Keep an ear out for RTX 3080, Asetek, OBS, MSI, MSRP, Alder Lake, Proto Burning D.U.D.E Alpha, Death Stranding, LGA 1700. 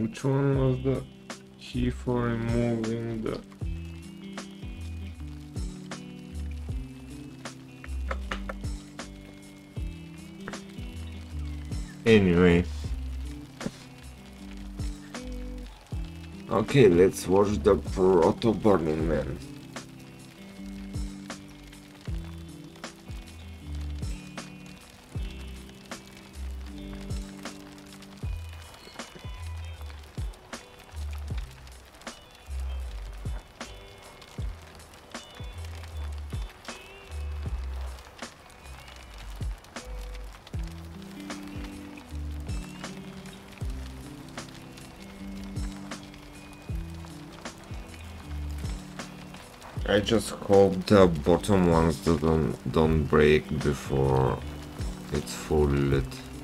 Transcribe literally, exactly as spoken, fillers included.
Which one was the key for removing the anyway? Okay, let's watch the Proto Burning Man. I just hope the bottom ones don't don't break before it's fully lit.